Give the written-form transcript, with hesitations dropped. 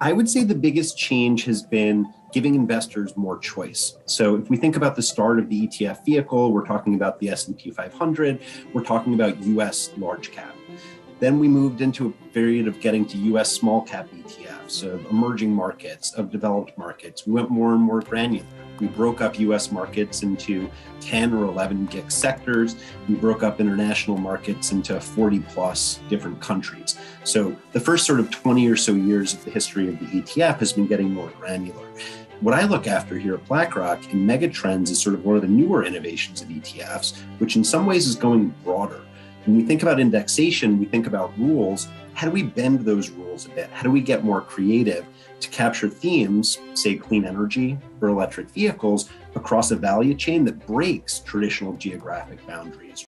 I would say the biggest change has been giving investors more choice. So if we think about the start of the ETF vehicle, we're talking about the S&P 500, we're talking about US large cap. Then we moved into a period of getting to US small cap ETFs, of emerging markets, of developed markets. We went more and more granular. We broke up US markets into 10 or 11 GIC sectors. We broke up international markets into 40 plus different countries. So the first sort of 20 or so years of the history of the ETF has been getting more granular. What I look after here at BlackRock in Megatrends is sort of one of the newer innovations of ETFs, which in some ways is going broader. When we think about indexation, we think about rules. How do we bend those rules a bit? How do we get more creative to capture themes, say clean energy or electric vehicles, across a value chain that breaks traditional geographic boundaries?